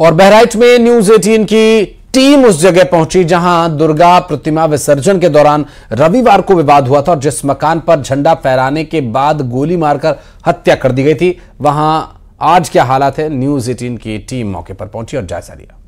और बहराइच में न्यूज 18 की टीम उस जगह पहुंची जहां दुर्गा प्रतिमा विसर्जन के दौरान रविवार को विवाद हुआ था और जिस मकान पर झंडा फहराने के बाद गोली मारकर हत्या कर दी गई थी, वहां आज क्या हालात है, न्यूज 18 की टीम मौके पर पहुंची और जायजा लिया।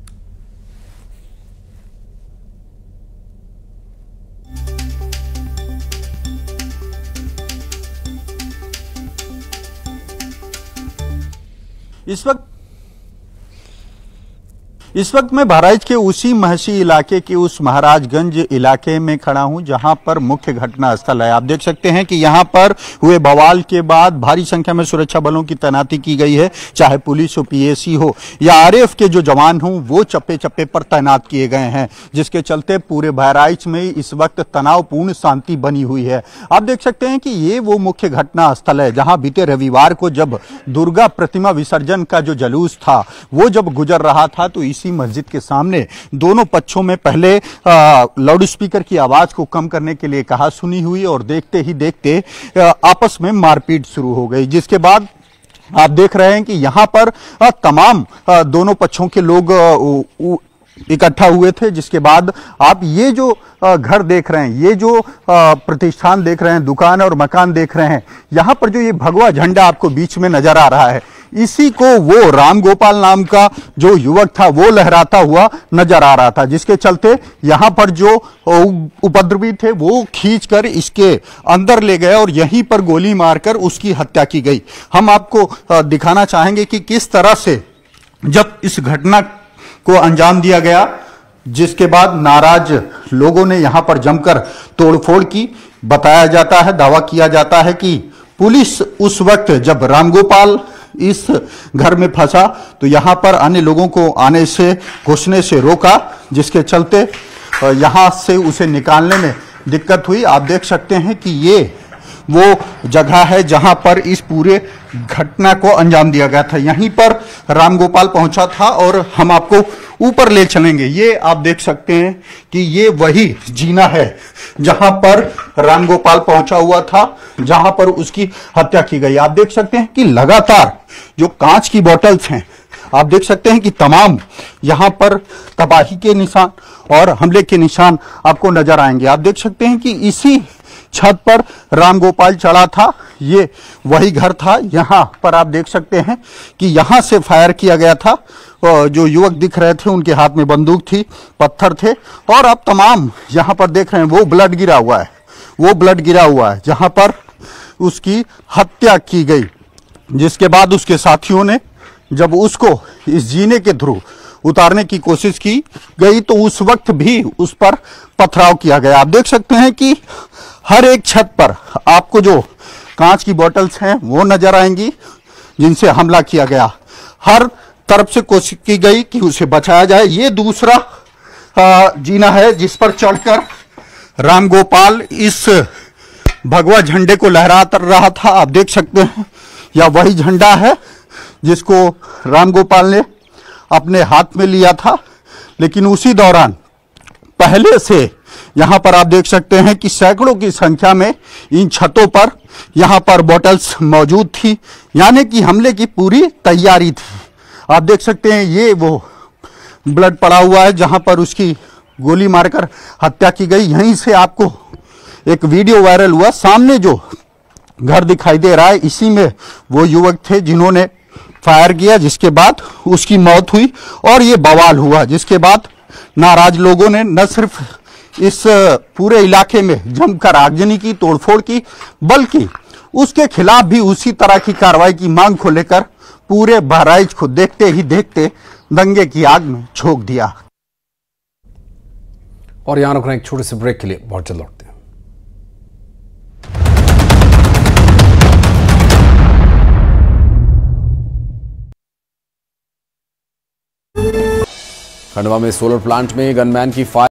इस वक्त मैं बहराइच के उसी महसी इलाके के उस महाराजगंज इलाके में खड़ा हूं जहां पर मुख्य घटना स्थल है। आप देख सकते हैं कि यहां पर हुए बवाल के बाद भारी संख्या में सुरक्षा बलों की तैनाती की गई है। चाहे पुलिस हो, PAC हो या RAF के जो जवान हों, वो चप्पे चप्पे पर तैनात किए गए हैं, जिसके चलते पूरे बहराइच में इस वक्त तनावपूर्ण शांति बनी हुई है। आप देख सकते हैं कि ये वो मुख्य घटना स्थल है जहाँ बीते रविवार को जब दुर्गा प्रतिमा विसर्जन का जो जुलूस था वो जब गुजर रहा था तो मस्जिद के सामने दोनों पक्षों में पहले लाउडस्पीकर की आवाज को कम करने के लिए कहा सुनी हुई और देखते ही देखते आपस में मारपीट शुरू हो गई, जिसके बाद आप देख रहे हैं कि यहां पर तमाम दोनों पक्षों के लोग इकट्ठा हुए थे। जिसके बाद आप ये जो घर देख रहे हैं, ये जो प्रतिष्ठान देख रहे हैं, दुकान और मकान देख रहे हैं, यहाँ पर जो ये भगवा झंडा आपको बीच में नजर आ रहा है, इसी को वो राम गोपाल नाम का जो युवक था वो लहराता हुआ नजर आ रहा था, जिसके चलते यहाँ पर जो उपद्रवी थे वो खींचकर इसके अंदर ले गए और यहीं पर गोली मारकर उसकी हत्या की गई। हम आपको दिखाना चाहेंगे कि किस तरह से जब इस घटना को अंजाम दिया गया, जिसके बाद नाराज लोगों ने यहां पर जमकर तोड़फोड़ की। बताया जाता है, दावा किया जाता है कि पुलिस उस वक्त जब रामगोपाल इस घर में फंसा तो यहां पर अन्य लोगों को आने से, घुसने से रोका, जिसके चलते यहां से उसे निकालने में दिक्कत हुई। आप देख सकते हैं कि ये वो जगह है जहां पर इस पूरे घटना को अंजाम दिया गया था। यहीं पर रामगोपाल पहुंचा था और हम आपको ऊपर ले चलेंगे। ये आप देख सकते हैं कि ये वही जीना है जहां पर रामगोपाल पहुंचा हुआ था, जहां पर उसकी हत्या की गई। आप देख सकते हैं कि लगातार जो कांच की बॉटल्स हैं, आप देख सकते हैं कि तमाम यहां पर तबाही के निशान और हमले के निशान आपको नजर आएंगे। आप देख सकते हैं कि इसी छत पर रामगोपाल चढ़ा था, ये वही घर था। यहाँ पर आप देख सकते हैं कि यहाँ से फायर किया गया था। जो युवक दिख रहे थे उनके हाथ में बंदूक थी, पत्थर थे और आप तमाम यहाँ पर देख रहे हैं वो ब्लड गिरा हुआ है जहाँ पर उसकी हत्या की गई। जिसके बाद उसके साथियों ने जब उसको इस जीने के थ्रू उतारने की कोशिश की गई तो उस वक्त भी उस पर पथराव किया गया। आप देख सकते हैं कि हर एक छत पर आपको जो कांच की बॉटल्स हैं वो नजर आएंगी, जिनसे हमला किया गया। हर तरफ से कोशिश की गई कि उसे बचाया जाए। ये दूसरा जीना है जिस पर चढ़कर रामगोपाल इस भगवा झंडे को लहरा रहा था। आप देख सकते हैं यह वही झंडा है जिसको रामगोपाल ने अपने हाथ में लिया था, लेकिन उसी दौरान पहले से यहाँ पर आप देख सकते हैं कि सैकड़ों की संख्या में इन छतों पर यहाँ पर बॉटल्स मौजूद थी, यानी कि हमले की पूरी तैयारी थी। आप देख सकते हैं ये वो ब्लड पड़ा हुआ है जहाँ पर उसकी गोली मारकर हत्या की गई। यहीं से आपको एक वीडियो वायरल हुआ, सामने जो घर दिखाई दे रहा है इसी में वो युवक थे जिन्होंने फायर किया, जिसके बाद उसकी मौत हुई और ये बवाल हुआ। जिसके बाद नाराज लोगों ने न सिर्फ इस पूरे इलाके में जमकर आगजनी की, तोड़फोड़ की, बल्कि उसके खिलाफ भी उसी तरह की कार्रवाई की मांग को लेकर पूरे बहराइच को देखते ही देखते दंगे की आग में झोंक दिया। और यहां रुक रहे हैं एक छोटे से ब्रेक के लिए, बहुत जल्द लौटते हैं। खंडवा में सोलर प्लांट में गनमैन की फायर